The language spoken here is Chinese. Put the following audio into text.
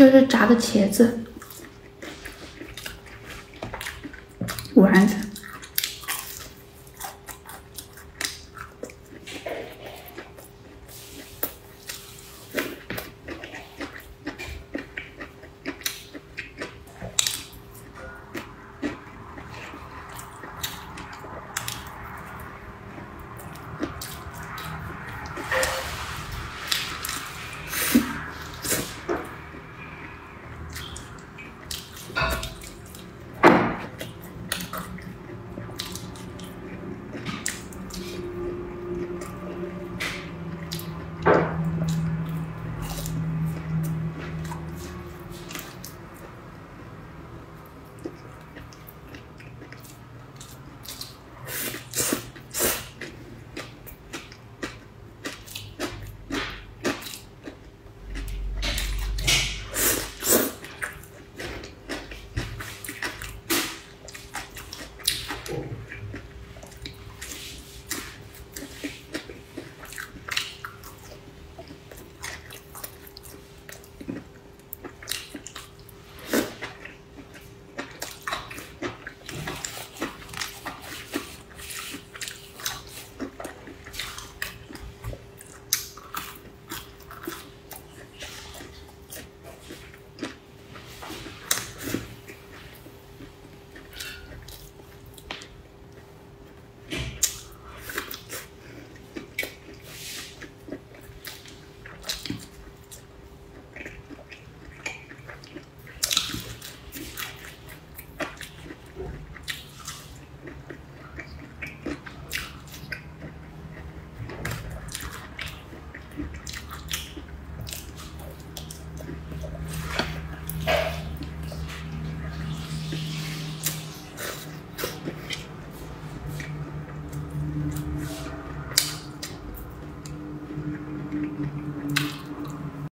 就是炸的茄子。